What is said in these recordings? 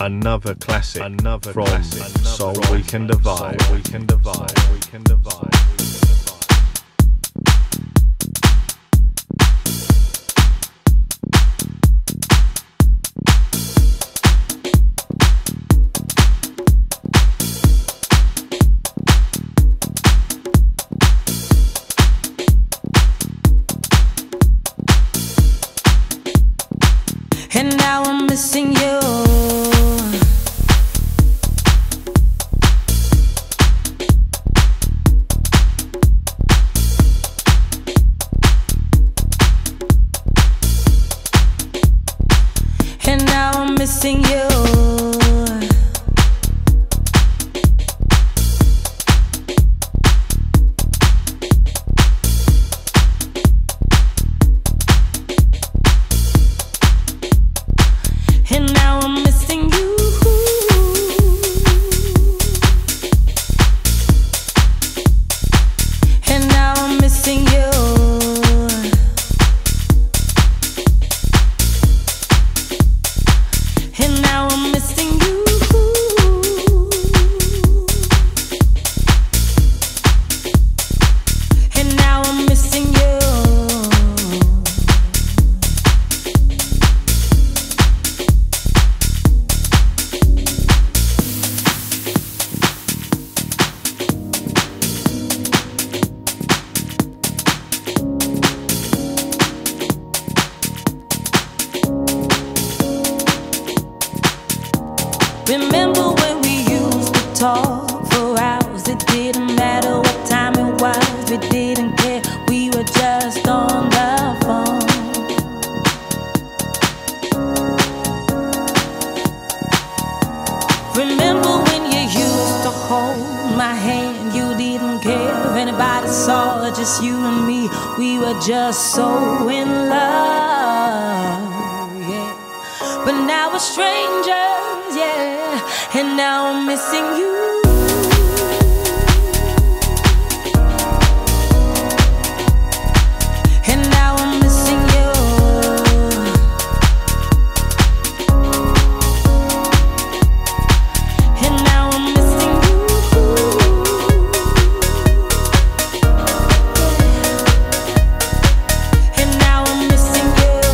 Another classic, from Soul Weekend Divide. And now I'm missing you. Missing you. And now I'm missing you. And now I'm missing you. Remember when we used to talk for hours? It didn't matter what time it was. We didn't care, we were just on the phone. Remember when you used to hold my hand? You didn't care if anybody saw it, just you and me. We were just so in love, yeah. But now we're strangers, yeah. And now I'm missing you. And now I'm missing you. And now I'm missing you. And now I'm missing you.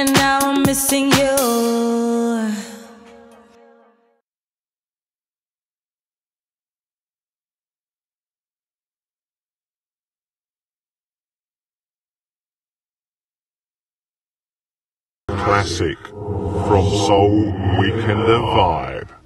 and now I'm missing you. Classic from Soul Weekender Vibe.